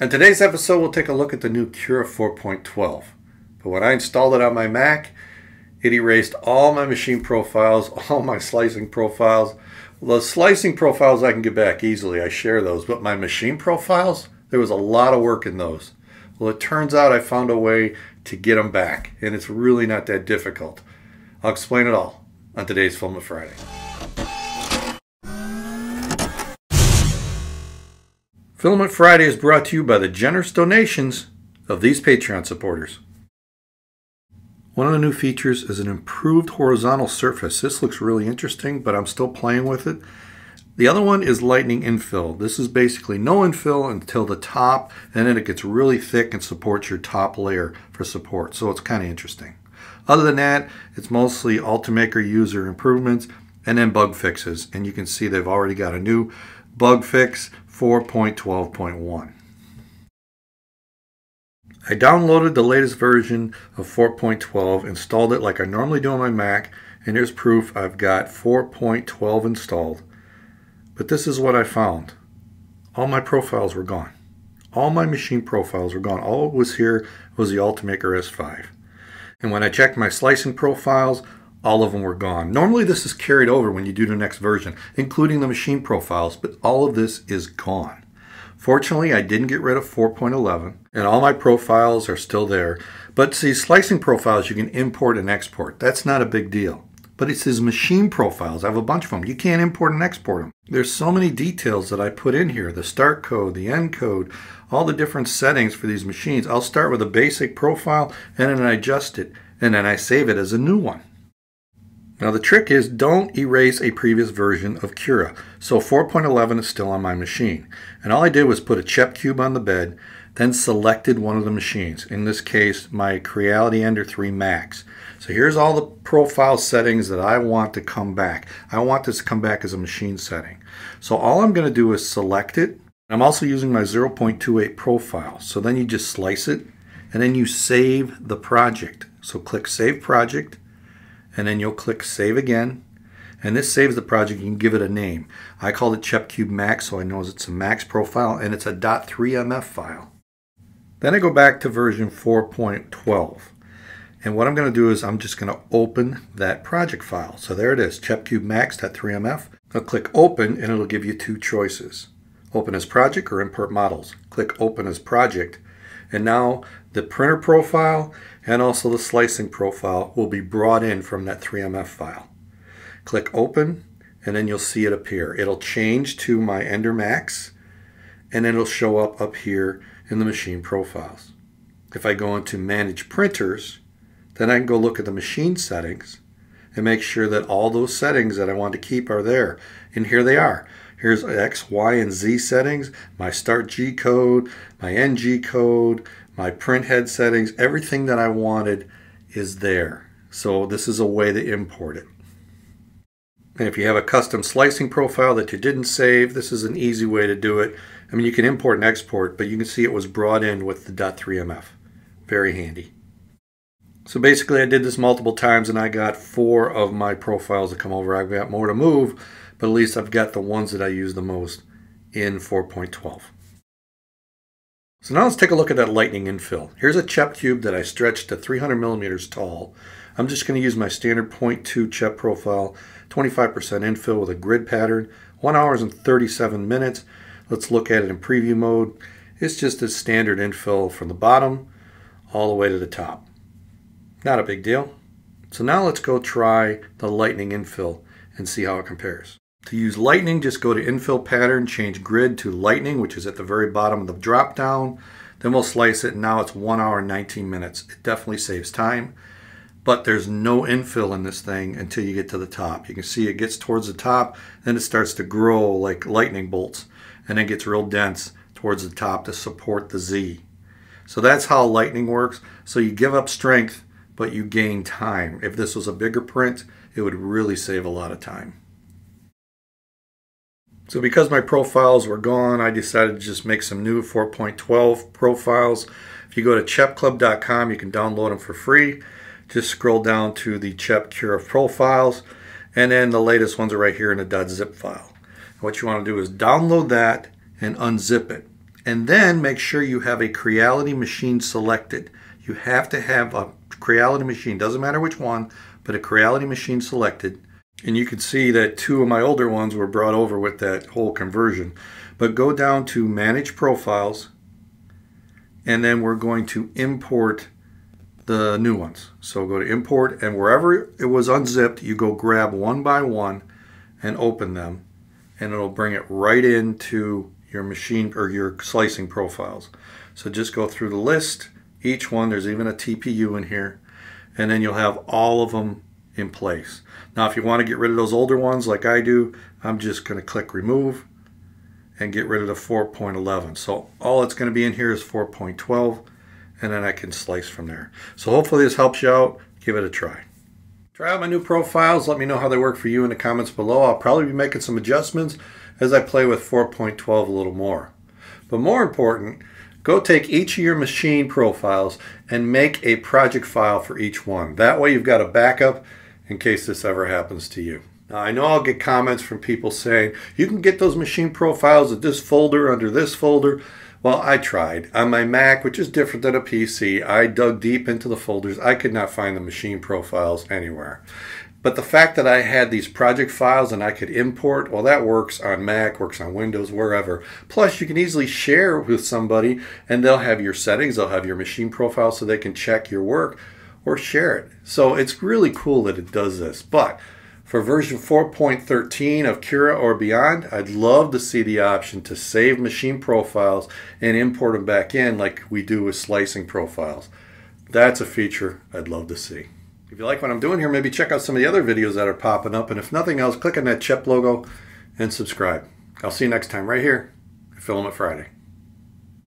In today's episode, we'll take a look at the new Cura 4.12. But when I installed it on my Mac, it erased all my machine profiles, all my slicing profiles. The slicing profiles I can get back easily, I share those, but my machine profiles, there was a lot of work in those. Well, it turns out I found a way to get them back, and it's really not that difficult. I'll explain it all on today's Filament Friday. Filament Friday is brought to you by the generous donations of these Patreon supporters. One of the new features is an improved horizontal surface. This looks really interesting, but I'm still playing with it. The other one is Lightning Infill. This is basically no infill until the top, and then it gets really thick and supports your top layer for support. So it's kind of interesting. Other than that, it's mostly Ultimaker user improvements and then bug fixes. And you can see they've already got a new bug fix, 4.12.1. I downloaded the latest version of 4.12, installed it like I normally do on my Mac, and here's proof I've got 4.12 installed. But this is what I found. All my profiles were gone. All my machine profiles were gone. All that was here was the Ultimaker S5. And when I checked my slicing profiles, all of them were gone. Normally this is carried over when you do the next version, including the machine profiles, but all of this is gone. Fortunately, I didn't get rid of 4.11, and all my profiles are still there. But see, slicing profiles you can import and export. That's not a big deal. But it's his machine profiles. I have a bunch of them. You can't import and export them. There's so many details that I put in here. The start code, the end code, all the different settings for these machines. I'll start with a basic profile, and then I adjust it, and then I save it as a new one. Now the trick is don't erase a previous version of Cura. So 4.11 is still on my machine. And all I did was put a CHEP cube on the bed, then selected one of the machines. In this case, my Creality Ender 3 Max. So here's all the profile settings that I want to come back. I want this to come back as a machine setting. So all I'm going to do is select it. I'm also using my 0.28 profile. So then you just slice it, and then you save the project. So click Save Project, and then you'll click Save Again, and this saves the project. You can give it a name. I called it CHEP Cube Max, so I know it's a Max profile, and it's a .3MF file. Then I go back to version 4.12, and what I'm going to do is I'm just going to open that project file. So there it is, CHEP Cube Max .3MF. I'll click Open, and it'll give you two choices: Open as Project or Import Models. Click Open as Project, and now the printer profile and also the slicing profile will be brought in from that 3MF file. Click Open, and then you'll see it appear. It'll change to my Ender Max, and then it'll show up here in the machine profiles. If I go into Manage Printers, then I can go look at the machine settings and make sure that all those settings that I want to keep are there. And here they are. Here's X, Y, and Z settings, my Start G code, my End G code, my print head settings. Everything that I wanted is there. So this is a way to import it. And if you have a custom slicing profile that you didn't save, this is an easy way to do it. I mean, you can import and export, but you can see it was brought in with the .3MF. Very handy. So basically I did this multiple times, and I got four of my profiles to come over. I've got more to move, but at least I've got the ones that I use the most in 4.12. So now let's take a look at that Lightning Infill. Here's a CHEP cube that I stretched to 300 millimeters tall. I'm just going to use my standard 0.2 CHEP profile, 25% infill with a grid pattern, 1 hour and 37 minutes. Let's look at it in preview mode. It's just a standard infill from the bottom all the way to the top. Not a big deal. So now let's go try the Lightning Infill and see how it compares. To use Lightning, just go to Infill Pattern, change Grid to Lightning, which is at the very bottom of the drop down. Then we'll slice it, and now it's 1 hour and 19 minutes. It definitely saves time, but there's no infill in this thing until you get to the top. You can see it gets towards the top, then it starts to grow like lightning bolts, and it gets real dense towards the top to support the Z. So that's how Lightning works. So you give up strength, but you gain time. If this was a bigger print, it would really save a lot of time. So because my profiles were gone, I decided to just make some new 4.12 profiles. If you go to chepclub.com, you can download them for free. Just scroll down to the CHEP Cura profiles, and then the latest ones are right here in a .zip file. And what you want to do is download that and unzip it. And then make sure you have a Creality machine selected. You have to have a Creality machine, doesn't matter which one, but a Creality machine selected. And you can see that two of my older ones were brought over with that whole conversion. But go down to Manage Profiles, and then we're going to import the new ones. So go to Import, and wherever it was unzipped, you go grab one by one and open them, and it'll bring it right into your machine or your slicing profiles. So just go through the list, each one, there's even a TPU in here, and then you'll have all of them in place. Now if you want to get rid of those older ones like I do, I'm just going to click remove and get rid of the 4.11. So all it's going to be in here is 4.12, and then I can slice from there. So hopefully this helps you out. Give it a try. Try out my new profiles. Let me know how they work for you in the comments below. I'll probably be making some adjustments as I play with 4.12 a little more. But more important, go take each of your machine profiles and make a project file for each one. That way you've got a backup in case this ever happens to you. Now I know I'll get comments from people saying, you can get those machine profiles at this folder, under this folder. Well, I tried. On my Mac, which is different than a PC, I dug deep into the folders. I could not find the machine profiles anywhere. But the fact that I had these project files and I could import, well, that works on Mac, works on Windows, wherever. Plus, you can easily share with somebody and they'll have your settings, they'll have your machine profile so they can check your work or share it. So it's really cool that it does this. But for version 4.13 of Cura or beyond, I'd love to see the option to save machine profiles and import them back in like we do with slicing profiles. That's a feature I'd love to see. If you like what I'm doing here, maybe check out some of the other videos that are popping up. And if nothing else, click on that CHEP logo and subscribe. I'll see you next time right here at Filament Friday.